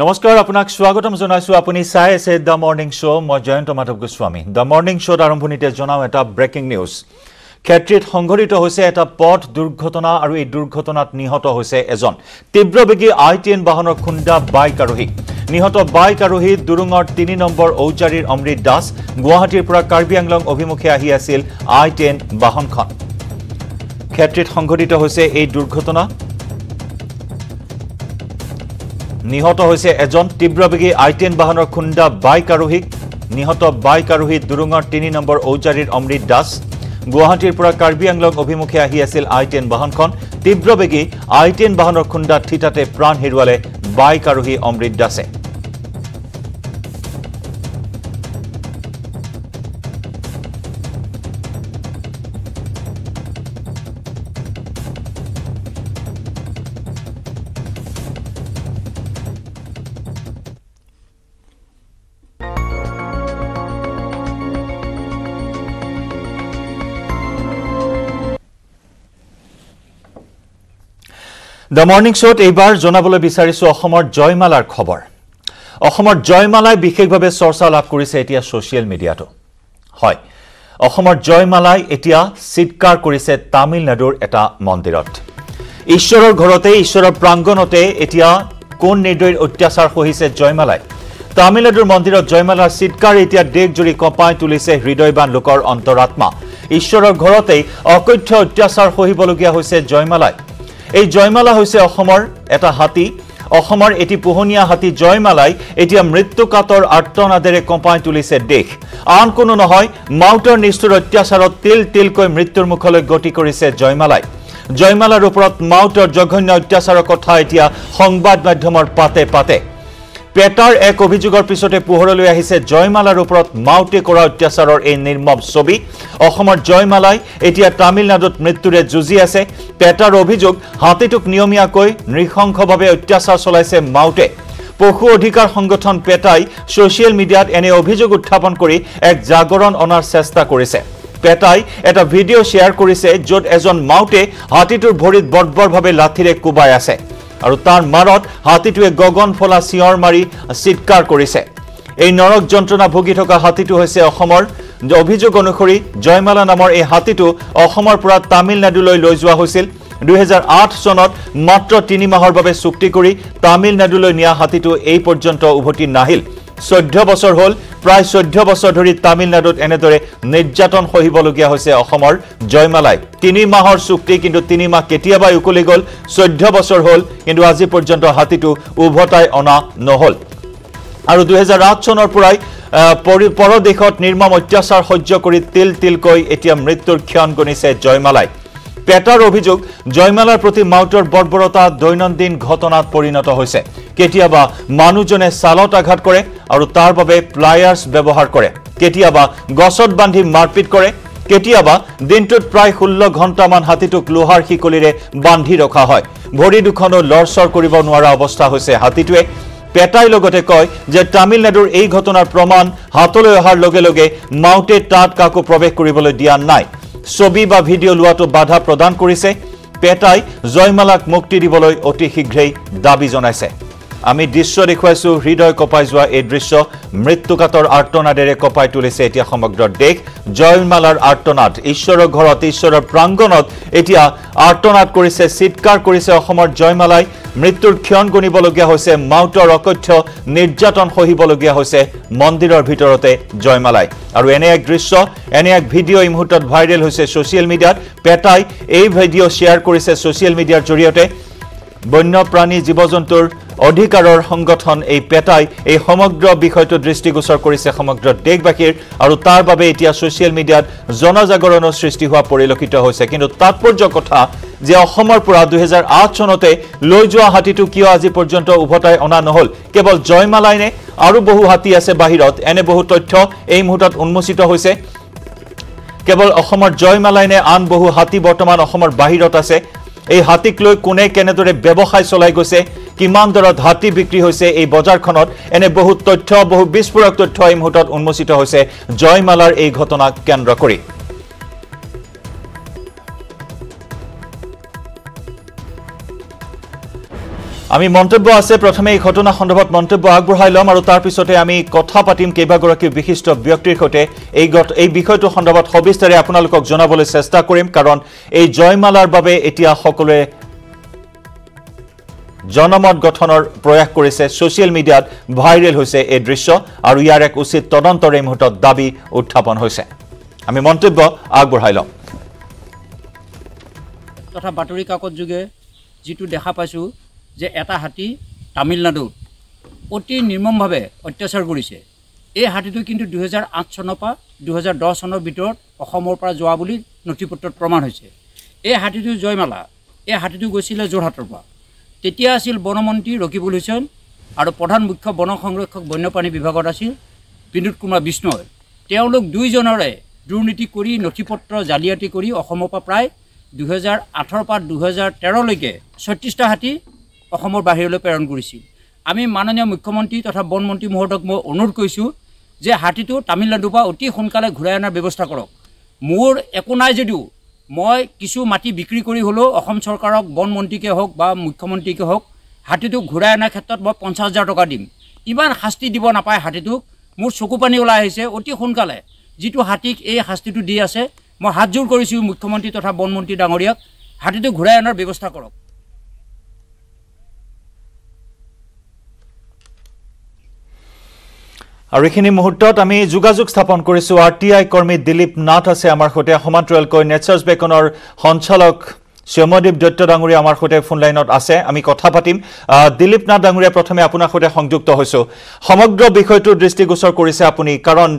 নমস্কাৰ আপোনাক স্বাগতম জনাইছো আপুনি চাই আছে দ মৰ্নিং শ্ব' মই Jayanta Madhab Goswami the morning show' আৰম্ভণিতে জনাও এটা ব্ৰেকিং নিউজ ক্ষেত্ৰত সংঘটিত হৈছে এটা পথ দুৰ্ঘটনা আৰু এই দুৰ্ঘটনাত নিহত হৈছে এজন তীব্ৰবেগী আইটিএন বাহনৰ খুন্দা বাইক আৰোহী নিহত বাইক আৰোহী দুৰুঙৰ 3 নম্বৰ ঔচাৰীৰ অমৃত দাস গুৱাহাটীৰ পৰা কাৰ্বি আংলং অভিমুখে আহি আছিল আইটিএন বাহনখন ক্ষেত্ৰত সংঘটিত হৈছে এই দুৰ্ঘটনা নিহত হৈছে এজন তীব্ৰবেগী আইটিএন বাহনৰ খুন্দা বাইক আৰোহী নিহত বাইক আৰোহী দুৰুঙৰ 3 নম্বৰ ঔচাৰীৰ অমৃত দাস গুৱাহাটীৰ পৰা কাৰ্বি আংলং অভিমুখে আহি আছিল আইটিএন বাহনখন তীব্ৰবেগী আইটিএন বাহনৰ খুন্দা ঠিতাতে প্ৰাণ হেৰুৱালে বাইক আৰোহী অমৃত দাসে The morning shot এবাৰ জনাবলৈ বিচাৰিছো অসমৰ জয়মালাৰ খবৰ অসমৰ জয়মালাই বিশেষভাৱে চৰ্চা লাভ কৰিছে এতিয়া সোশ্যাল মিডিয়াটো হয় অসমৰ জয়মালাই এতিয়া চিৎকাৰ কৰিছে তামিলনাডুৰ এটা মন্দিৰত ঈশ্বৰৰ ঘৰতে ঈশ্বৰৰ প্ৰাংগণতে এতিয়া কোন নিৰ্দয় অত্যাচাৰ হৈছিল জয়মালাই তামিলনাডুৰ মন্দিৰত জয়মালাৰ চিৎকাৰ এতিয়া দেশজুৰি কঁপাই তুলিছে হৃদয়বান লোকৰ অন্তৰাত্মা ঈশ্বৰৰ ঘৰতে অকথ্য অত্যাচাৰ হৈবলগীয়া হৈছে জয়মালাই এই জয়মালা হৈছে অসমৰ এটা হাতি অসমৰ এটি পোহনীয়া হাতি জয়মালাই এতিয়া মৃত্যুকাতৰ আৰ্তনাদেৰে কঁপাই তুলিছে দেশ আন কোনো নহয় মাউটৰ নিষ্ঠুৰ অত্যাচাৰত তিল তিলকৈ মৃত্যুৰ মুখলৈ গতি কৰিছে জয়মালাই জয়মালাৰ ওপৰত মাউটৰ জঘন্য অত্যাচাৰৰ কথা এতিয়া সংবাদ মাধ্যমৰ পাতে পাতে পেটাৰ এক অভিযোগৰ পিছতে পোহৰলৈ আহিছে জয়মালাৰ ওপৰত মাউটে কৰা অত্যাচাৰৰ এই নিৰ্মম ছবি অসমৰ জয়মালাই এতিয়া তামিলনাডুত মৃত্যুৰে যুঁজি আছে পেটাৰ অভিযোগ হাতিটুক নিয়মিয়াকৈ নৃশংসভাৱে অত্যাচাৰ চলাইছে মাউটে পশু অধিকাৰ সংগঠন পেটাই সোশ্যাল মিডিয়াত এনে অভিযোগ উত্থাপন কৰি এক জাগৰণ অনাৰ চেষ্টা কৰিছে পেটাই এটা ভিডিও শ্বেয়াৰ কৰিছে য'ত এজন মাউটে হাতিটোৰ ভৰিত বৰ্বৰভাৱে লাঠিৰে কোবাই আছে আৰু তাৰ মাৰত হাতিটোৱে গগন ফলা সিয়ৰ মাৰি চিৎকাৰ কৰিছে এই নৰক যন্ত্ৰণা ভুগি থকা হাতিটো হৈছে অসমৰ অভিযোগ অনুসৰি জয়মালা নামৰ এই হাতিটো অসমৰ পৰা তামিলনাডুলৈ লৈ যোৱা হৈছিল 2008 চনত মাত্ৰ 3 মাহৰ বাবে চুক্তি কৰি তামিলনাডুলৈ নিয়া হাতিটো এই পৰ্যন্ত উভতি নাহিল 14 বছৰ হ'ল প্ৰায় 14 বছৰ ধৰি তামিলনাডুত এনেদৰে নিৰ্যাতন হৈবলগীয়া হৈছে অসমৰ জয়মালাই 3 মাহৰ চুক্তি কিন্তু 3 মাহ কেতিয়াবা উকলি গল 14 বছৰ হ'ল কিন্তু আজি পৰ্যন্ত হাতিটো উভতাই অনা নহল আৰু 2008 চনৰ পৰাই পৰদেশত নিৰ্মম অত্যাচাৰ সহ্য কৰি তিল তিলকৈ এতিয়া মৃত্যুৰ ক্ষণ গণিছে জয়মালাই পেটাৰ অভিযোগ জয়মালাৰ প্ৰতি মাউটৰ বৰ্বৰতা দৈনন্দিন ঘটনাত পৰিণত হৈছে কেতিয়াবা মানুহজনে সালত আঘাত কৰে আৰু তাৰ বাবে প্লায়াৰ্স ব্যৱহাৰ কৰে কেতিয়াবা গছত বান্ধি মাৰপিট কৰে কেতিয়াবা দিনটোত প্ৰায় 16 ঘণ্টামান হাতিটোক লোহাৰ শিকলিৰে বান্ধি ৰখা হয় ভৰি দুখনো লৰচৰ কৰিব নোৱাৰা অৱস্থা হৈছে হাতিটোৱে পেটাই লগতে কয় যে তামিলনাডুৰ এই ঘটনাৰ প্ৰমাণ হাতলৈ অহাৰ লগে লগে মাউটে তাত কাকো প্ৰৱেশ কৰিবলৈ দিয়া নাই ছবি বা ভিডিও লোৱাটো বাধা প্ৰদান কৰিছে পেটাই জয়মালাক মুক্তি দিবলৈ অতি শীঘ্ৰেই দাবী জনাইছে আমি দৃশ্য দেখুৱাইছো হৃদয় কঁপাই যোৱা এই দৃশ্য মৃত্যুকাতৰ আৰ্তনাদেৰে কঁপাই তুলিছে এতিয়া সমগ্ৰ দেশ জয়মালাৰ আৰ্তনাদ ঈশ্বৰৰ ঘৰত ঈশ্বৰৰ প্ৰাংগণত এতিয়া আৰ্তনাদ কৰিছে চিৎকাৰ কৰিছে অসমৰ জয়মালাই মৃত্যুৰ ক্ষণ গণিবলগীয়া হৈছে মাউটৰ অকথ্য নিৰ্যাতন সহিবলগীয়া হৈছে মন্দিৰৰ ভিতৰতে জয়মালাই আৰু এনে এক দৃশ্য এনে এক ভিডিও এই মুহূৰ্তত ভাইৰেল হৈছে সোশ্যাল মিডিয়াত পেটাই এই ভিডিও শ্বেয়াৰ কৰিছে সোশ্যাল মিডিয়াৰ জৰিয়তে বন্যপ্ৰাণী জীৱজন্তুৰ অধিকাৰৰ সংগঠন এই পেটাই এই সমগ্ৰ বিষয়টো দৃষ্টিগোচৰ কৰিছে সমগ্ৰ দেশবাসীৰ আৰু তাৰ বাবে এতিয়া সোশ্যাল মিডিয়াত জনজাগৰণৰ সৃষ্টি হোৱা পৰিলক্ষিত হৈছে কিন্তু তাৎপৰ্য কথা যে অসমৰ পৰা 2008 চনতে লৈ যোৱা হাতিটো কিয় আজি পৰ্যন্ত উভতাই অনা নহল কেৱল জয়মালাইনে আৰু বহু হাতি আছে বাহিৰত এনে বহু তথ্য এই মুহূৰ্তত উন্মোচিত হৈছে কেৱল অসমৰ জয়মালাইনে আন বহু হাতি বৰ্তমান অসমৰ বাহিৰত আছে এই হাতিক লৈ কোনে কেনেদৰে ব্যৱসায় চলাই গৈছে কিমান দৰত হাতি বিক্ৰী হৈছে এই বজাৰখনত এনে বহুত তথ্য বহু বিস্ফোৰক তথ্য এই মুহূৰ্তত উন্মোচিত হৈছে জয়মালাৰ এই ঘটনাক কেন্দ্ৰ কৰি আমি মন্তব্য আছে প্ৰথমে এই ঘটনা সন্দৰ্ভত মন্তব্য আগবঢ়াই লম আৰু তাৰ পিছতে আমি কথা পাতিম কেইবাগৰাকী বিশিষ্ট ব্যক্তিৰ সৈতে এই বিষয়টো সন্দৰ্ভত সবিস্তাৰে আপোনালোকক জনাবলৈ চেষ্টা কৰিম কাৰণ এই জয়মালাৰ বাবে এতিয়া সকলোৱে জনমত গঠনৰ প্ৰয়াস কৰিছে সোশ্যাল মিডিয়াত ভাইৰেল হৈছে এই দৃশ্য আৰু ইয়াৰ এক উচিত তদন্তৰ এই মুহূৰ্তত দাবী উত্থাপন হৈছে আমি মন্তব্য আগবঢ়াই লম তথা বাতৰি কাকত যুগে যেটো দেখা পাইছো যে এটা হাতি তামিলনাডু অতি নিৰ্মমভাৱে অত্যাচাৰ কৰিছে এই হাতিটো কিন্তু 2008 চনৰ পৰা 2010 চনৰ ভিতৰত অসমৰ পৰা যোৱা বুলি নথিপত্ৰত প্ৰমাণ হৈছে এই হাতিটো জয়মালা এই হাতিটো গৈছিল জোৰহাটৰ পৰা তেতিয়া আছিল বনমন্ত্ৰী ৰকিবুল হোসেন আৰু প্ৰধান মুখ্য বন সংৰক্ষক বন্যপ্ৰাণী বিভাগত আছিল বিনোদ কুমাৰ বিষ্ণয় তেওঁলোক দুইজনৰে দুৰ্নীতি কৰি নথিপত্ৰ জালিয়াতি কৰি অসমৰ পৰা প্ৰায় 2008 পৰা 2013 লৈকে 36টা হাতি অসমৰ বাহিৰলৈ প্ৰেৰণ কৰিছিল আমি মাননীয় মুখ্যমন্ত্ৰী তথা বনমন্ত্ৰী মহোদয়ক মই অনুৰোধ কৰিছো যে হাতিটো তামিলনাডুৰ পৰা অতি সোনকালে ঘূৰাই অনাৰ ব্যৱস্থা কৰক মোৰ একো নাই যদিও মই কিছু মাটি বিক্ৰী কৰি হলো অসম চৰকাৰক বনমন্ত্ৰীকে হওক বা মুখ্যমন্ত্ৰীকে হওক হাতিটো ঘূৰাই অনাৰ ক্ষেত্ৰত মই 50000 টকা দিম ইমান শাস্তি দিব নাপায় হাতিটোক মোৰ চকু পানী ওলাই আহিছে অতি সোনকালে যেটো হাতিক এই শাস্তিটো দি আছে মই হাতজোৰ কৰিছো মুখ্যমন্ত্ৰী তথা বনমন্ত্ৰী ডাঙৰীয়াক হাতিটো ঘূৰাই অনাৰ ব্যৱস্থা কৰক আৰু এখিনি মুহূৰ্তত আমি যোগাযোগ স্থাপন কৰিছো আৰটিআই কৰ্মী দিলীপ নাথ আছে আমাৰ সৈতে সমান্তৰাল কৈ নেচাৰছ বেকনৰ সঞ্চালক শ্যামদীপ দত্ত ডাঙৰীয়া আমাৰ সৈতে ফোন লাইনত আছে আমি কথা পাতিম দিলীপ নাথ ডাঙৰীয়া প্ৰথমে আপোনাৰ সৈতে সংযুক্ত হৈছো সমগ্ৰ বিষয়টোৰ দৃষ্টিগোচৰ কৰিছে আপুনি কাৰণ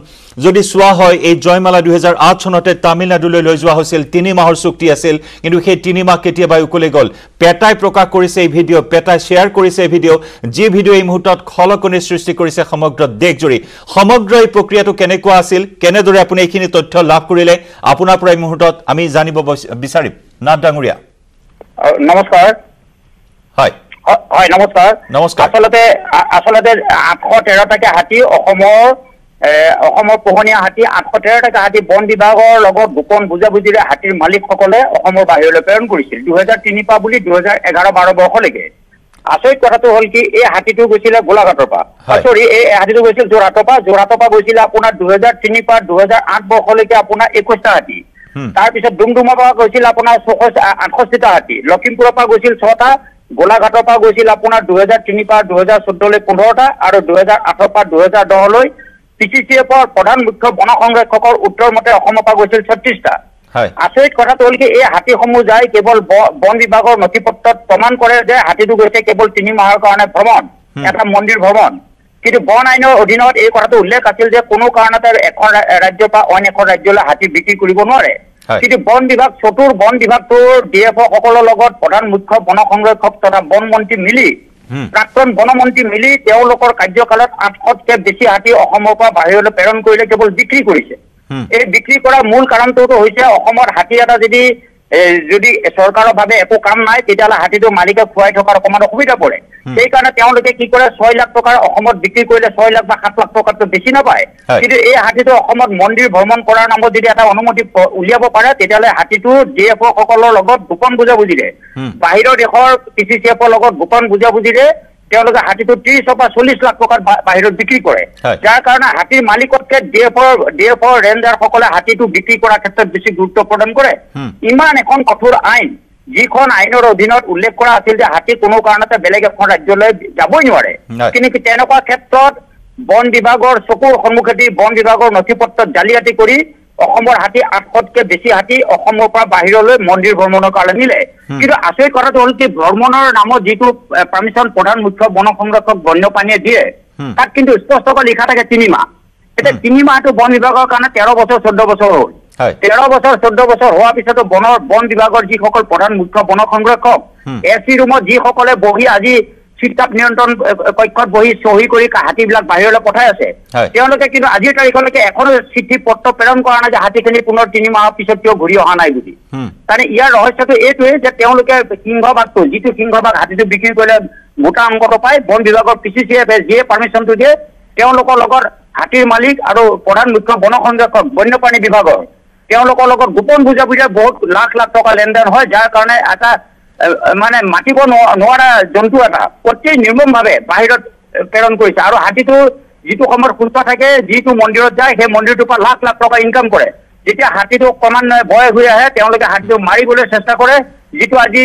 যদি সোৱা হয় এই জয়মালা 2008 চনতে তামিলনাডুলৈ লৈ যোৱা হৈছিল 3 মাহৰ চুক্তি আছিল কিন্তু সেই 3 মাহ কেতিয়াবা উকলে গল পেটাই প্ৰকাশ কৰিছে এই ভিডিঅ পেটাই শেয়াৰ কৰিছে এই ভিডিঅ যি ভিডিঅ এই মুহূৰ্তত খলকনি সৃষ্টি কৰিছে সমগ্ৰ দেশজুৰি সমগ্ৰ এই প্ৰক্ৰিয়াটো কেনেকুৱা আছিল কেনেদৰে আপুনি এইখিনি তথ্য লাভ কৰিলে আপোনাৰ পৰা এই মুহূৰ্তত আমি জানিব বিচাৰিম नाथ डांगुरिया नमस्कार हाय हाय नमस्कार नमस्कार असलते 813 टा हाथी पोहनिया हाथी 813 टा हाथी बन विभागर गोपन बुझाबुझिरे हाथीर मालिक सकले बाहिरले प्रेरण करिसिल 2003 पा बुली 2011-12 बर्षलेके आसरित कथाটো হল কি এই হাতিটো গৈছিল গোলাঘাটৰ পৰা সৰি এই হাতিটো গৈছিল যোৰহাটৰ পৰা গৈছিল আপোনাৰ 2003 পা 2008 বৰ্ষলৈকে আপোনাৰ 21 টা হাতি तार पिछे डुमडुमा पा गइसिल आपना 68 टा हाथी लखीमपुर पा गइसिल 6 टा गोलाघाट पा गइसिल आपना 2003 पा 2014 ले 15 टा आरो 2008 पा 2010 লৈ পিচিসি পৰ প্ৰধান মুখ্য বন সংৰক্ষকৰ উত্তৰ মতে অসম পা গইसिल 36 টা আচৰিত কথা হ'ল কি এই হাতী সমূহ যায় কেৱল বন বিভাগৰ নথিপত্ৰত প্ৰমাণ কৰে যে হাতীটো গৈছে কেৱল 3 মাহৰ কাৰণে ভ্ৰমণ এটা মন্দিৰ ভ্ৰমণ কিন্তু বন আইনৰ অধীনত এই কথাটো উল্লেখ আছিল যে কোনো কাৰণতে এখন ৰাজ্য বা অন্য এখন ৰাজ্যলৈ হাতী বিক্ৰী কৰিব নোৱাৰে কিন্তু বন বিভাগ চতুৰ বন বিভাগটোৰ ডিএফঅ সকলৰ লগত প্ৰধান মুখ্য বন সংৰক্ষক তথা বন মন্ত্ৰী মিলি প্ৰাক্তন বন মন্ত্ৰী মিলি তেওঁলোকৰ কাৰ্যকালত 800কে বেছি হাতী অসমৰ পৰা বাহিৰলৈ প্ৰেৰণ কৰিলে কেৱল বিক্ৰী কৰিছে এই বিক্ৰী কৰা মূল কাৰণটো হৈছে অসমৰ হাতী এটা যদি সরকারের ভাবে একো কাম নাই তেতিয়ালা হাতিটো মালিকে খুয়াই থাকার অকমান অসুবিধা পড়ে সেই কারণে তেওঁলোকে কি করে 6 লাখ টাকার অসমত বিক্রি করলে 6 লাখ বা 7 লাখ টাকা তো বেশি না পায় কিন্তু এই হাতিটো অসমত মন্দির ভ্রমণ করার নামত যদি এটা অনুমতি উলিয়াব পারে তেতিয়ালে হাতিটো ডিএফঅ সকলৰ লগত গোপন বুজাবুজিৰে বাহিৰৰ দেশৰ পিচিচিএফৰ লগত গোপন বুজাবুজিৰে তেওঁলোকে হাতিটো 30 বা 40 লাখ টাকাৰ বাহিৰত বিক্ৰি কৰে যাৰ কাৰণে হাতিৰ মালিকতকে ডিএফঅ ৰেঞ্জাৰ সকলে হাতিটো বিক্ৰি কৰাৰ ক্ষেত্ৰত বেছি গুৰুত্ব প্ৰদান কৰে ইমান এখন কঠোৰ আইন যিখন আইনৰ অধীনত উল্লেখ কৰা আছিল যে হাতি কোনো কাৰণতে বেলেগ এখন ৰাজ্যলৈ যাবই নোৱাৰে কিন্তু তেনেকুৱা ক্ষেত্ৰত বন বিভাগৰ চকুৰ সন্মুখেদি বন বিভাগৰ নথিপত্ৰত জালিয়াতি কৰি অসমৰ হাতি 800কে বেছি হাতি অসমৰ পৰা বাহিৰলৈ মন্দিৰ ভ্ৰমণৰ কাৰণে নিলে কিন্তু আচৰিত কথাটো হ'ল কি ভ্ৰমণৰ নামত যিটো পাৰমিশন প্ৰধান মুখ্য বন সংৰক্ষক বন্যপ্ৰাণীয়ে দিয়ে তাত কিন্তু স্পষ্টকৈ লিখা থাকে 3 মাহ এটা 3 মাহটো বন বিভাগৰ কাৰণে 13 বছৰ 14 বছৰ হ'ল 13 বছৰ 14 বছৰ হোৱাৰ পিছতো বন বিভাগৰ যি সকল প্ৰধান মুখ্য বন সংৰক্ষক এচি ৰুমত যি সকলে বহি আজি চিত্তাপ নিয়ন্ত্ৰণ কক্ষত বহি সহি কৰি হাতীবিলাক বাহিৰলৈ পঠাই আছে তেওঁলোকে কিন্তু আজিৰ তাৰিখলৈকে এখনো চিঠি পত্ৰ প্ৰেৰণ কৰা নাই যে হাতীখিনি পুনৰ 3 মাহৰ পিছত কিয় ঘূৰি অহা নাই বুলি মানে ইয়াৰ ৰহস্যটো এইটোৱেই যে তেওঁলোকে সিংহভাগটো যিটো সিংহভাগ হাতীটো বিক্ৰী কৰিলে মোটা অংকটো পায় বন বিভাগৰ পিচিচিএফে যে পাৰমিশনটো দিয়ে তেওঁলোকৰ লগত হাতীৰ মালিক আৰু প্ৰধান মুখ্য বন সংৰক্ষক বন্যপ্ৰাণী বিভাগৰ তেওঁলোকৰ লগত গোপন বুজাবুজিৰে বহুত লাখ লাখ টকা লেনদেন হয় যাৰ কাৰণে এটা মানে মাটিব নোৱাৰা জন্তু এটা অতি নিৰ্মমভাৱে বাহিৰত প্ৰেৰণ কৰিছে আৰু হাতীটো যিটো কমৰ ফুলতা থাকে যিটো মন্দিৰত যায় সেই মন্দিৰটো পৰা লাখ লাখ টকা ইনকাম কৰে যেতিয়া হাতীটো কমান ভয় হৈ আহে তেওঁলোকে হাতীটো মাৰিবলৈ চেষ্টা কৰে যিটো আজি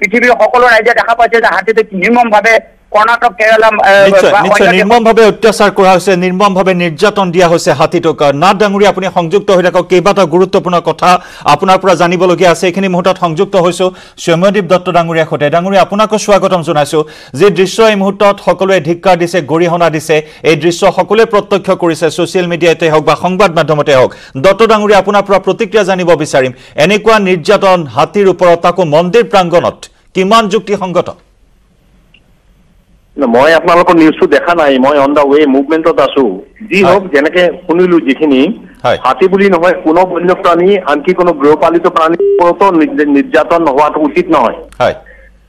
পৃথিৱীৰ সকলো ৰাজ্য দেখা পাইছে যে হাতীটো নিৰ্মমভাৱে কৰ্ণাটক কেৰালা নিৰ্মমভাৱে অত্যাচাৰ কৰা হৈছে নিৰ্মমভাৱে নিৰ্যাতন দিয়া হৈছে হাতীটোক নাথ ডাঙৰী আপুনি সংযুক্ত হৈ থাকক কেইবাটা গুৰুত্বপূৰ্ণ কথা আপোনাৰ পৰা জানিবলগীয়া আছে এখিনি মুহূৰ্তত সংযুক্ত হৈছো স্বয়মদীপ দত্ত ডাঙৰীয়া খতে ডাঙৰী আপোনাকো স্বাগতম জনাইছো যে দৃশ্য এই মুহূৰ্তত সকলোৱে ধিক্কাৰ দিছে গৰিহণা দিছে এই দৃশ্য সকলোৱে প্ৰত্যক্ষ কৰিছে সোশ্যাল মিডিয়াতে হওক বা সংবাদ মাধ্যমতে হওক দত্ত ডাঙৰী আপোনাৰ পৰা প্ৰতিক্ৰিয়া জানিব বিচাৰিম এনেকুৱা নিৰ্যাতন হাতীৰ ওপৰত তাকো মন্দিৰ প্ৰাংগণত কিমান যুক্তিসংগত মই আপোনালোকৰ নিউজটো দেখা নাই মই অন দা ওয়ে মুভমেন্টত আছো জি হক জেনেকে শুনিলো যিখিনি হাতি বুলি নহয় কোনো বন্যপ্ৰাণী আনকি কোনো গৃহপালিত প্ৰাণী ওপৰতো নিৰ্যাতন হোৱাটো উচিত নহয় হয়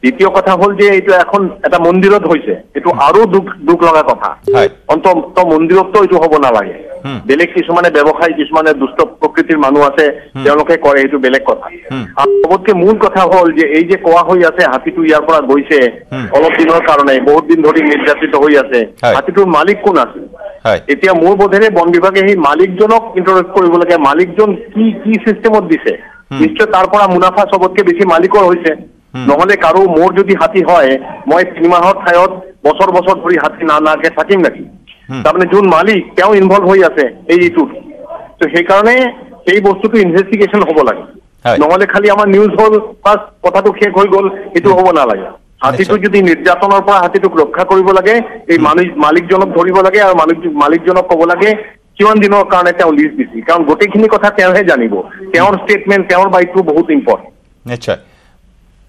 দ্বিতীয় কথা হ'ল যে এইটো এখন এটা মন্দিৰত হৈছে এইটো আৰু দুখ লগা কথা হয় অন্তত মন্দিৰতটো এইটো হ'ব নালাগে বেলেগ কিছুমানে ব্যৱসায়ী কিছুমানে দুষ্ট প্ৰকৃতিৰ মানুহ আছে তেওঁলোকে কৰে এইটো বেলেগ কথা আৰু সবতকে মূল কথা হ'ল যে এই যে কোৱা হৈ আছে হাতিটো ইয়াৰ পৰা গৈছে অলপ দিনৰ কাৰণে বহুত দিন ধৰি নিৰ্যাতিত হৈ আছে হাতিটোৰ মালিক কোন আছে এতিয়া মোৰ বোধেৰে বন বিভাগে এই মালিকজনক ইন্টাৰভিউ কৰিব লাগে মালিকজন কি কি সিস্টেমত দিছে নিশ্চয় তাৰ পৰা মুনাফা সবতকে বেছি মালিকৰ হৈছে নহলে কাৰো মোৰ যদি হাতি হয় মই তিনিমাহৰ ঠাইত বছৰ বছৰ ধৰি হাতি নানাকে থাকিম নেকি তাৰমানে যোন মালিক তেওঁ ইনভলভ হৈ আছে এইটো তো সেই কাৰণে এই বস্তুটো ইনভেষ্টিগেচন হ'ব লাগে নহলে খালি আমাৰ নিউজ হ'ল পাস কথাটো শেষ হৈ গ'ল এটো হ'ব নালাগে হাতিটো যদি নিৰ্যাতনৰ পৰা হাতিটোক ৰক্ষা কৰিব লাগে এই মালিকজনক ধৰিব লাগে আৰু মালিকজনক ক'ব লাগে কিমান দিনৰ কাৰণে তেওঁ লিজ দিছে কাৰণ গোটেইখিনি কথা তেওঁহে জানিব তেওঁৰ ষ্টেটমেণ্ট তেওঁৰ বাইটো বহুত ইম্পৰ্টেণ্ট আচ্ছা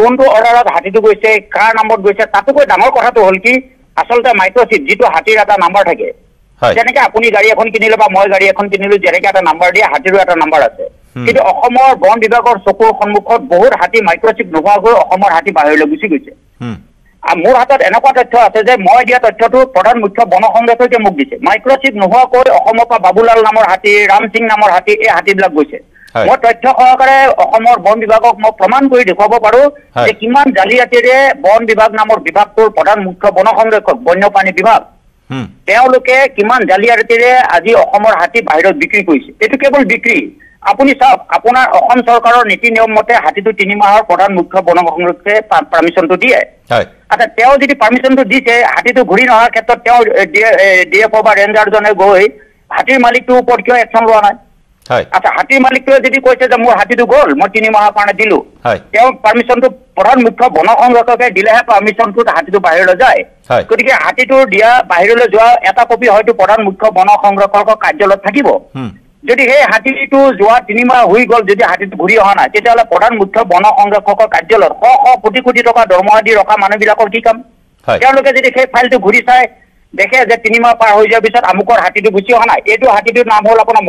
কোনটো অৰ্ডাৰত হাতীটো গৈছে কাৰ নামত গৈছে তাতকৈ ডাঙৰ কথাটো হ'ল কি আচলতে মাইক্ৰচিপ যিটো হাতীৰ এটা নাম্বাৰ থাকে যেনেকৈ আপুনি গাড়ী এখন কিনিলে বা মই গাড়ী এখন কিনিলো যেনেকৈ এটা নাম্বাৰ দিয়ে হাতীৰো এটা নাম্বাৰ আছে কিন্তু অসমৰ বন বিভাগৰ চকুৰ সন্মুখত বহুত হাতী মাইক্ৰচিপ নোহোৱাকৈ অসমৰ হাতী বাহিৰলৈ গুচি গৈছে আৰু মোৰ হাতত এনেকুৱা তথ্য আছে যে মই দিয়া তথ্যটো প্ৰধান মুখ্য বন সংৰক্ষকে মোক দিছে মাইক্ৰচিপ নোহোৱাকৈ অসমৰ পৰা বাবুলাল নামৰ হাতী ৰাম সিং নামৰ হাতী এই হাতীবিলাক গৈছে মই তথ্য সহকাৰে অসমৰ বন বিভাগক মই প্ৰমাণ কৰি দেখাব পাৰো যে কিমান জালিয়াতিৰে বন বিভাগ নামৰ বিভাগটোৰ প্ৰধান মুখ্য বন সংৰক্ষক বন্যপ্ৰাণী বিভাগ তেওঁলোকে কিমান জালিয়াতিৰে আজি অসমৰ হাতী বাহিৰত বিক্ৰী কৰিছে এটো কেৱল বিক্ৰী আপুনি চাওক আপোনাৰ অসম চৰকাৰৰ নীতি নিয়ম মতে হাতীটো ৩ মাহৰ প্ৰধান মুখ্য বন সংৰক্ষকে পাৰ্মিশনটো দিয়ে আচ্ছা তেওঁ যদি পাৰ্মিশনটো দিছে হাতীটো ঘূৰি নহাৰ ক্ষেত্ৰত তেওঁ ডিএফও বা ৰেঞ্জাৰজনে গৈ হাতীৰ মালিকটোৰ ওপৰত কিয় একচন লোৱা নাই আচ্ছা হাতীৰ মালিকটোৱে যদি কৈছে যে মোৰ হাতীটো গ'ল মই ৩ মাহৰ কাৰণে দিলো তেওঁ পাৰ্মিশনটো প্ৰধান মুখ্য বন সংৰক্ষকে দিলেহে পাৰ্মিশনটো হাতীটো বাহিৰলৈ যায় গতিকে হাতীটো দিয়া বাহিৰলৈ যোৱা এটা কপি হয়তো প্ৰধান মুখ্য বন সংৰক্ষকৰ কাৰ্যালয়ত থাকিব যদি এই হাতীটো যোৱা ৩ মাহ হৈ গ'ল যদি হাতীটো ঘূৰি অহা নাই তেতিয়াহ'লে প্ৰধান মুখ্য বন সংৰক্ষকৰ কাৰ্যালয়ত শ শ কোটি কোটি টকা দৰমহা দি ৰখা মানুহবিলাকৰ কি কাম তেওঁলোকে যদি সেই ফাইলটো ঘূৰি চাই দেখে যে ৩ মাহ পাৰ হৈ যোৱাৰ পিছত আমুকৰ হাতীটো গুচি অহা নাই এইটো হাতীটোৰ নাম হ'ল আপোনাৰ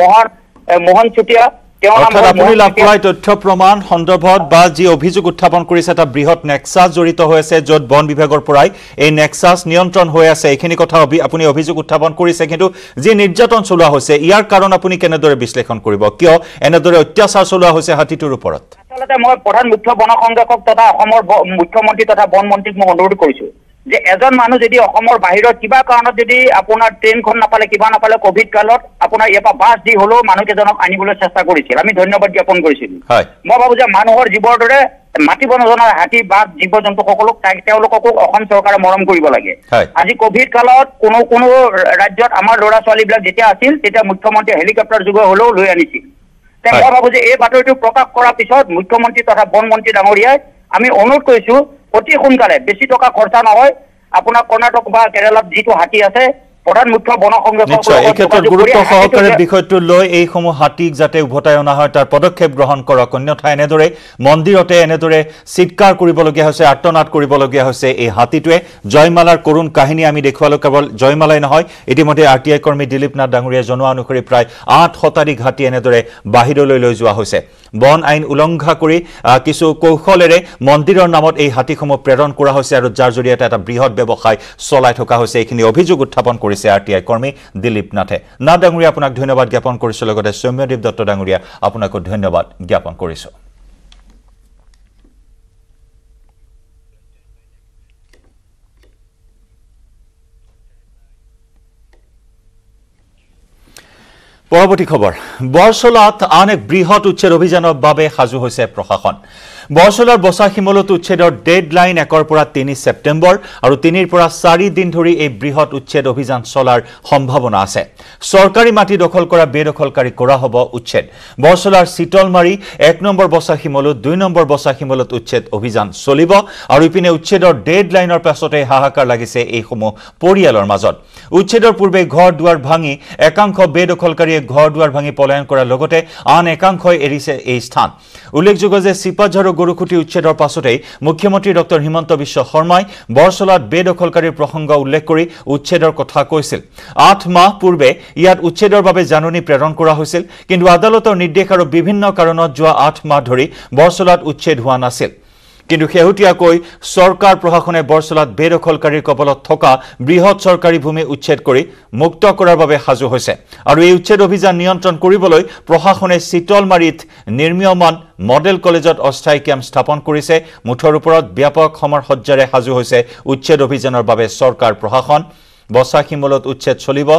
মোহন চুটিয়া তেওঁ আপুনি লাভ কৰা তথ্য প্ৰমাণ সন্দৰ্ভত বা যি অভিযোগ উত্থাপন কৰিছে এটা বৃহৎ নেক্সাছ জড়িত হৈ আছে য'ত বন বিভাগৰ পৰাই এই নেক্সাছ নিয়ন্ত্ৰণ হৈ আছে এইখিনি কথা আপুনি অভিযোগ উত্থাপন কৰিছে কিন্তু যি নিৰ্যাতন চলোৱা হৈছে ইয়াৰ কাৰণ আপুনি কেনেদৰে বিশ্লেষণ কৰিব কিয় এনেদৰে অত্যাচাৰ চলোৱা হৈছে হাতীটোৰ ওপৰত আচলতে মই প্ৰধান মুখ্য বন সংৰক্ষক তথা অসমৰ মুখ্যমন্ত্ৰী তথা বন মন্ত্ৰীক মই অনুৰোধ কৰিছো যে এজন মানুহ যদি অসমৰ বাহিৰত কিবা কাৰণত যদি আপোনাৰ ট্ৰেইনখন নাপালে কিবা নাপালে কোভিড কালত আপোনাৰ ইয়াৰ পৰা বাছ দি হলো মানুহকেজনক আনিবলৈ চেষ্টা কৰিছিল আমি ধন্যবাদ জ্ঞাপন কৰিছিলোঁ মই ভাবো যে মানুহৰ জীৱৰ দৰে মাটি বনজনৰ হাতী বাঘ জীৱ জন্তুসকলক তেওঁলোককো অসম চৰকাৰে মৰম কৰিব লাগে আজি কোভিড কালত কোনো কোনো ৰাজ্যত আমাৰ ল'ৰা ছোৱালীবিলাক যেতিয়া আছিল তেতিয়া মুখ্যমন্ত্ৰীয়ে হেলিকপ্টাৰ যোগে হলেও লৈ আনিছিল মই ভাবো যে এই বাতৰিটো প্ৰকাশ কৰাৰ পিছত মুখ্যমন্ত্ৰী তথা বন মন্ত্ৰী ডাঙৰীয়াই আমি অনুৰোধ কৰিছো অতি সোনকালে বেছি টকা খৰচা নহয় আপোনাৰ কৰ্ণাটক বা কেৰালাত যিটো হাতী আছে পড়ান মুখ্য বন সংরক্ষক নিশ্চয় এই ক্ষেত্রে গুরুত্ব সহকারে বিষয়টো লৈ এই সমূহ হাতিক যাতে উভতায় অনা হয় তার পদক্ষেপ গ্রহণ কৰক অন্যথা এনেদৰে মন্দিৰতে এনেদৰে চিৎকাৰ কৰিবলগীয়া হৈছে আৰ্তনাদ কৰিবলগীয়া হৈছে এই হাতিটোৱে জয়মালাৰ কৰুণ কাহিনী আমি দেখুৱালো কেৱল জয়মালাই নহয় ইতিমধ্যে আৰটিআই কৰ্মী দিলীপ নাথ ডাঙৰীয়া জনোৱা অনুসৰি প্ৰায় 8 শতাধিক হাতি এনেদৰে বাহিৰলৈ লৈ যোৱা হৈছে বন আইন উলংঘা কৰি কিছু কৌশলেৰে মন্দিৰৰ নামত এই হাতিসমূহ প্ৰেৰণ কৰা হৈছে আৰু যাৰ জৰিয়তে এটা বৃহৎ ব্যৱসায় চলাই থকা হৈছে এইখিনি অভিযোগ উত্থাপন কৰি आरटीआई कर्मी दिलीप नाथे नाथ डांगरिया आपनाक धन्यवाद ज्ञापन करिसो लगते सौम्यदीप दत्त डांगरिया आपनाक धन्यवाद ज्ञापन करिसो পৰৱৰ্তী খবৰ বৰসলাত আন এক বৃহৎ উচ্ছেদ অভিযানৰ বাবে সাজু হৈছে প্ৰশাসন বৰসলাৰ বসাখিমলত উচ্ছেদৰ ডেডলাইন 1 পৰা 3 সেপ্টেম্বৰ আৰু 3 পৰা 4 দিন ধৰি এই বৃহৎ উচ্ছেদ অভিযান চলাৰ সম্ভাৱনা আছে চৰকাৰী মাটি দখল কৰা বেদখলকাৰী কৰা হ'ব উচ্ছেদ বৰসলাৰ শীতলমাৰী 1 নম্বৰ বসাখিমলত 2 নম্বৰ বসাখিমলত উচ্ছেদ অভিযান চলিব আৰু ইপিনে উচ্ছেদৰ ডেডলাইনৰ পাছতে হাহাকাৰ লাগিছে এই সমূহ পৰিয়ালৰ মাজত উচ্ছেদৰ পূৰ্বে ঘৰ দুৱাৰ ভাঙি একাংশ বেদখলকাৰী ঘৰ দুৱাৰ ভাঙি পলায়ন কৰাৰ লগতে আন একাংশই এৰিছে এই স্থান উল্লেখযোগ্য যে সিপাঝাৰ গৰুকুটি উচ্ছেদৰ পাছতে মুখ্যমন্ত্ৰী ডক্টৰ হিমন্ত বিশ্ব শৰ্মাই বৰসলাত বেদখলকাৰীৰ প্ৰসংগ উল্লেখ কৰি উচ্ছেদৰ কথা কৈছিল 8 মাহ পূৰ্বে ইয়াত উচ্ছেদৰ বাবে জাননী প্ৰেৰণ কৰা হৈছিল কিন্তু আদালতৰ নিৰ্দেশ আৰু বিভিন্ন কাৰণত যোৱা 8 মাহ ধৰি বৰসলাত উচ্ছেদ হোৱা নাছিল কিন্তু শেহতীয়াকৈ সৰকাৰ প্ৰশাসনে বৰসলাত বেদখলকাৰীৰ কবলত থকা বৃহৎ সৰকাৰি ভূমি উচ্ছেদ কৰি মুক্ত কৰাৰ বাবে সাজু হৈছে আৰু এই উচ্ছেদ অভিযান নিয়ন্ত্ৰণ কৰিবলৈ প্ৰশাসনে শীতলমাৰীত নিৰ্মীয়মান মডেল কলেজত অস্থায়ী কেম্প স্থাপন কৰিছে মুঠৰ ওপৰত ব্যাপক সমৰসজ্জাৰে সাজু হৈছে উচ্ছেদ অভিযানৰ বাবে সৰকাৰ প্ৰশাসন বসাখিমলত উচ্ছেদ চলিব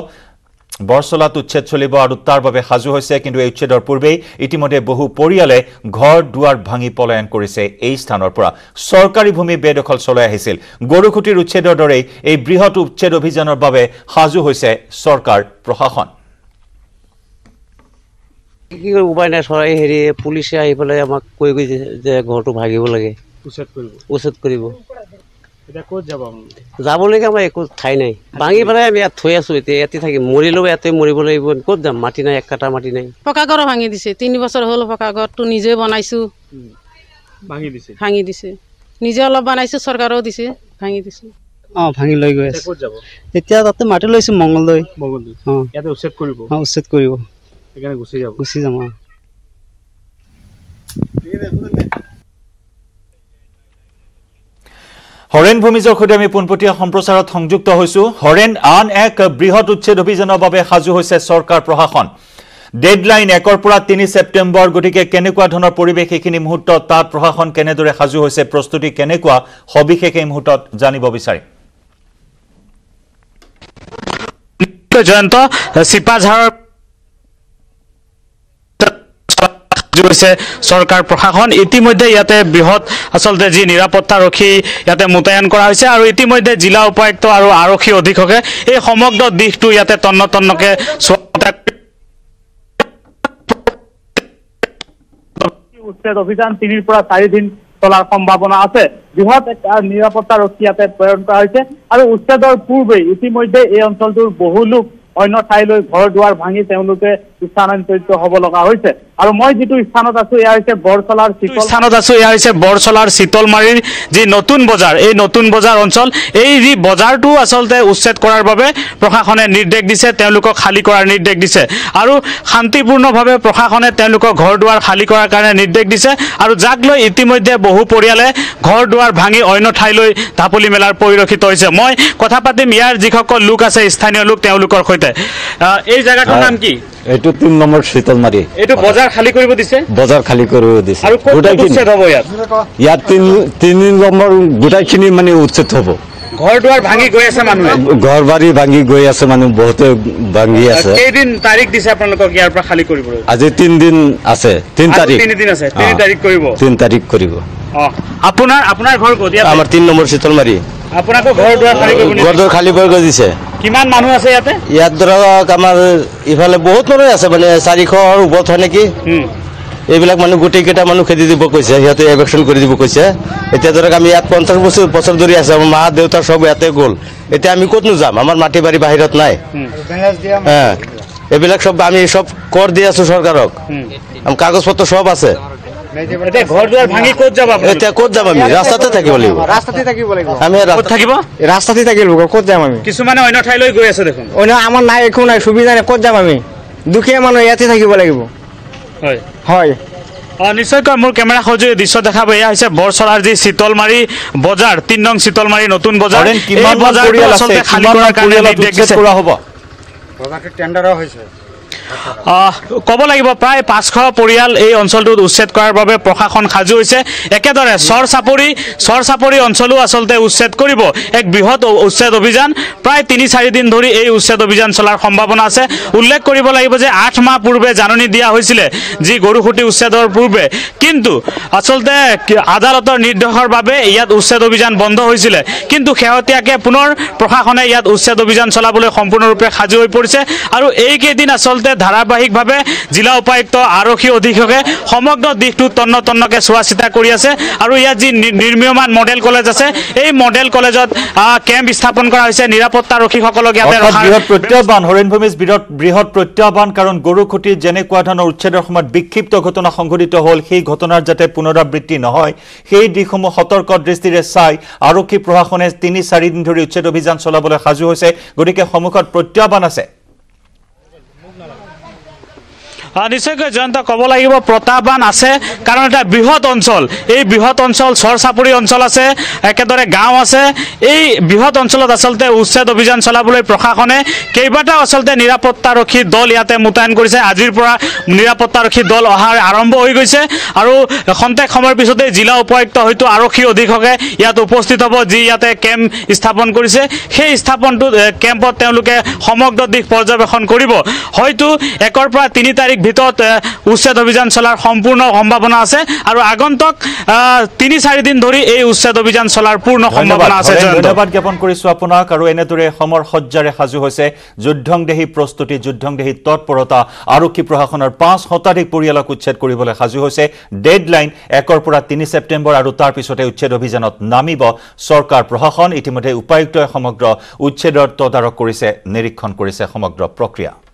বৰসলাত উচ্ছেদ চলিব আৰু তাৰ বাবে সাজু হৈছে কিন্তু এই উচ্ছেদৰ পূৰ্বে ইতিমধ্যে বহু পৰিয়ালে ঘৰ দুৱাৰ ভাঙি পলায়ন কৰিছে এই স্থানৰ পৰা চৰকাৰী ভূমি বেদখল চলাই আহিছিল গৰুকুটিৰ উচ্ছেদৰ দৰে এই বৃহৎ উচ্ছেদ অভিযানৰ বাবে সাজু হৈছে চৰকাৰ প্ৰশাসন কি উপায় নাই সৰাই হেৰি পুলিচে আহি পলে আমাক কৈ গৈ যে ঘৰটো ভাঙিব লাগে উচ্ছেদ কৰিব এটা কোত যাব যাবলৈ কামে একো ঠাই নাই ভাঙি পৰাই আমি থৈ আছো এতি থাকি মৰিলো এতে মৰিব লাগিব কোত যাম মাটি নাই এক কাটা মাটি নাই পকা ঘৰ ভাঙি দিছে 3 বছৰ হল পকা ঘৰটো নিজে বনাইছো ভাঙি দিছে নিজে অলপ বনাইছো সরকারও দিছে ভাঙি দিছে ভাঙি লৈ গৈ আছে কোত যাব তেতিয়া তাতে মাটি লৈছো মঙ্গলদৈ ইয়াতে উচ্ছেদ কৰিব এখানে গুছি যাব হৰেন ভূমিজৰ খোদে আমি পুনপটিয়া সম্প্ৰচাৰত সংযুক্ত হৈছো হৰেন আন এক বৃহৎ উচ্ছেদ অভিযানৰ বাবে সাজু হৈছে সৰকাৰ প্ৰশাসন ডেডলাইন 1 পৰা 3 সেপ্টেম্বৰ গতিকে কেনেকুৱা ধৰণৰ পৰিৱেশ এখিনি মুহূৰ্ত তাত প্ৰশাসন কেনেদৰে সাজু হৈছে প্ৰস্তুতি কেনেকুৱা সবিশেষ এই মুহূৰ্তত জানিব বিচাৰি জয়ন্ত সিপাঝাৰ সরকার প্রশাসন ইতিমধ্যে ইয়াতে বৃহৎ আসলে যে নিরাপত্তারক্ষী ইয়াতে মোতায়ন করা হয়েছে আর ইতিমধ্যে জেলা উপায়ুক্ত আর আরক্ষী অধীক্ষকে এই সমগ্র দিকটো ইয়াতে তন্ন তন্নকে উচ্ছেদ অভিযান 3 পৰা 4 দিন চলার সম্ভাবনা আছে বৃহৎ নিরাপত্তারক্ষী ইয়াতে প্রেরণ করা হয়েছে আর উচ্ছেদর পূর্বে ইতিমধ্যে এই অঞ্চলটোর বহু লোক অন্য ঠাইলৈ ঘৰ দুৱাৰ ভাঙি তেওঁলোকে স্থানান্তৰিত হ'ব লগা হৈছে আৰু মই যেটো স্থানত আছো ইয়া হৈছে বৰসলাৰ শীতলমাৰীৰ যে নতুন বজাৰ এই নতুন বজাৰ অঞ্চল এই যে বজাৰটো আসলতে উচ্ছেদ কৰাৰ বাবে প্ৰশাসনে নিৰ্দেশ দিছে তেওঁলোকক খালি কৰাৰ নিৰ্দেশ দিছে আৰু শান্তিপূৰ্ণভাৱে প্ৰশাসনে তেওঁলোকক ঘৰ দুৱাৰ খালি কৰাৰ কাৰণে নিৰ্দেশ দিছে আৰু যাক লৈ ইতিমধ্যে বহু পৰিয়ালে ঘৰ দুৱাৰ ভাঙি অন্য ঠাইলৈ ধাপলি মেলাৰ পৰিলক্ষিত হৈছে মই কথা পাতিম ইয়াৰ যিসকল লোক আছে স্থানীয় লোক তেওঁলোকৰ সৈতে এই জায়গাটাৰ নাম কি এটো 3 নম্বৰ শীতলমাৰী এটো বজাৰ খালি কৰিব দিছে আৰু গোটা উচ্ছেদ হ'ব ইয়াত 3 নম্বৰ গোটাখিনি মানে উচ্ছেদ হ'ব ঘৰডুৱাৰ ভাঙি গৈ আছে মানুহে ঘৰবাৰী ভাঙি গৈ আছে মানুহ বহুত ভাঙি আছে কেইদিন তাৰিখ দিছে আপোনালোকক ইয়াৰ পৰা খালি কৰিব আজি 3 দিন আছে 3 তাৰিখ 3 দিন আছে 3 তাৰিখ কৰিব 3 তাৰিখ কৰিব আপোনাৰ ঘৰ ক'ত আমাৰ 3 নম্বৰ শীতলমাৰী আপোনাকো ঘৰডুৱাৰ খালি কৰিব দিছে কিমান মানুহ আছে ইয়াতে ইয়াত ধৰক আমাৰ ইফালে বহুত মানুহ আছে মানে 400 ওপৰত হয় নেকি এইবিলাক মানুহ গোটেই কেইটা মানুহ খেদি দিব কৈছে, সিহঁতে এভেকশন কৰি দিব কৈছে। এতিয়া ধৰক আমি ইয়াত 50 বছৰ ধৰি আছে, আমাৰ মা দেউতা সব ইয়াতে গ'ল, এতিয়া আমি ক'তনো যাম? আমাৰ মাটি বাৰী বাহিৰত নাই। এইবিলাক সব আমি সব কৰ দি আছো চৰকাৰক, আমাৰ কাগজ পত্ৰ সব আছে। দুখীয়া মানুহ ইয়াতে থাকিব লাগিব। নিশ্চয়কৈ মোৰ কেমেৰা সজুৱে দৃশ্য দেখাব। এয়া হৈছে বৰচৰাৰ যি শীতলমাৰী বজাৰ, ৩ নং শীতলমাৰী নতুন বজাৰ। ক'ব লাগিব প্ৰায় ৫০০ পৰিয়াল এই অঞ্চলটোত উচ্ছেদ কৰাৰ বাবে প্ৰশাসন সাজু হৈছে। একেদৰে চৰ চাপৰি অঞ্চলো আচলতে উচ্ছেদ কৰিব। এক বৃহৎ উচ্ছেদ অভিযান, প্ৰায় ৩-৪ দিন ধৰি এই উচ্ছেদ অভিযান চলাৰ সম্ভাৱনা আছে। উল্লেখ কৰিব লাগিব যে ৮ মাহ পূৰ্বে জাননী দিয়া হৈছিলে, যি গৰুসুটি উচ্ছেদৰ পূৰ্বে, কিন্তু আচলতে আদালতৰ নিৰ্দেশৰ বাবে ইয়াত উচ্ছেদ অভিযান বন্ধ হৈছিলে। কিন্তু শেহতীয়াকৈ পুনৰ প্ৰশাসনে ইয়াত উচ্ছেদ অভিযান চলাবলৈ সম্পূৰ্ণৰূপে সাজু হৈ পৰিছে। আৰু এইকেইদিন আচলতে ধাৰাবাহিকভাৱে জিলা উপায়ুক্ত, আৰক্ষী অধীক্ষকে সমগ্ৰ দিশটো তন্ন তন্নকৈ চোৱা চিতা কৰি আছে। আৰু ইয়াত যি নিৰ্মীয়মান মডেল কলেজ আছে, এই মডেল কলেজত কেম্প স্থাপন কৰা হৈছে নিৰাপত্তাৰক্ষীসকলক। বৃহৎ প্ৰত্যাহ্বান, কাৰণ গৰুখুটি যেনেকুৱা ধৰণৰ উচ্ছেদৰ সময়ত বিক্ষিপ্ত ঘটনা সংঘটিত হ'ল, সেই ঘটনাৰ যাতে পুনৰাবৃত্তি নহয় সেই দিশসমূহ সতৰ্ক দৃষ্টিৰে চাই আৰক্ষী প্ৰশাসনে ৩-৪ দিন ধৰি উচ্ছেদ অভিযান চলাবলৈ সাজু হৈছে। গতিকে সন্মুখত প্ৰত্যাহ্বান আছে। নিশ্চয়কৈ জয়ন্ত, ক'ব লাগিব প্ৰত্যাহ্বান আছে, কাৰণ এটা বৃহৎ অঞ্চল। এই বৃহৎ অঞ্চল, চৰ চাপৰি অঞ্চল আছে, একেদৰে গাঁও আছে। এই বৃহৎ অঞ্চলত আচলতে উচ্ছেদ অভিযান চলাবলৈ প্ৰশাসনে কেইবাটাও আচলতে নিৰাপত্তাৰক্ষী দল ইয়াতে মোতায়েন কৰিছে। আজিৰ পৰা নিৰাপত্তাৰক্ষী দল অহাৰ আৰম্ভ হৈ গৈছে। আৰু খন্তেক সময়ৰ পিছতে জিলা উপায়ুক্ত, হয়তো আৰক্ষী অধীক্ষকে ইয়াত উপস্থিত হ'ব, যি ইয়াতে কেম্প স্থাপন কৰিছে। সেই স্থাপনটোত কেম্পত তেওঁলোকে সমগ্ৰ দিশ পৰ্যবেক্ষণ কৰিব। হয়তো 1-3 তাৰিখ ভিতৰত উচ্ছেদ অভিযান চলাৰ সম্পূৰ্ণ সম্ভাৱনা আছে। আৰু আগন্তক 3-4 দিন ধৰি এই উচ্ছেদ অভিযান চলাৰ পূৰ্ণ সম্ভাৱনা আছে। ধন্যবাদ জ্ঞাপন কৰিছোঁ আপোনাক। আৰু এনেদৰে সমৰ সজ্জাৰে সাজু হৈছে যুদ্ধংদেহী প্ৰস্তুতি, যুদ্ধংদেহী তৎপৰতা। আৰক্ষী প্ৰশাসনৰ 5 শতাধিক পৰিয়ালক উচ্ছেদ কৰিবলৈ সাজু হৈছে। ডেডলাইন 1-ৰ পৰা 3 ছেপ্টেম্বৰ, আৰু তাৰ পিছতে উচ্ছেদ অভিযানত নামিব চৰকাৰ প্ৰশাসন। ইতিমধ্যে উপায়ুক্তই সমগ্ৰ উচ্ছেদৰ তদাৰক কৰিছে, নিৰীক্ষণ কৰিছে সমগ্ৰ প্ৰক্ৰিয়া।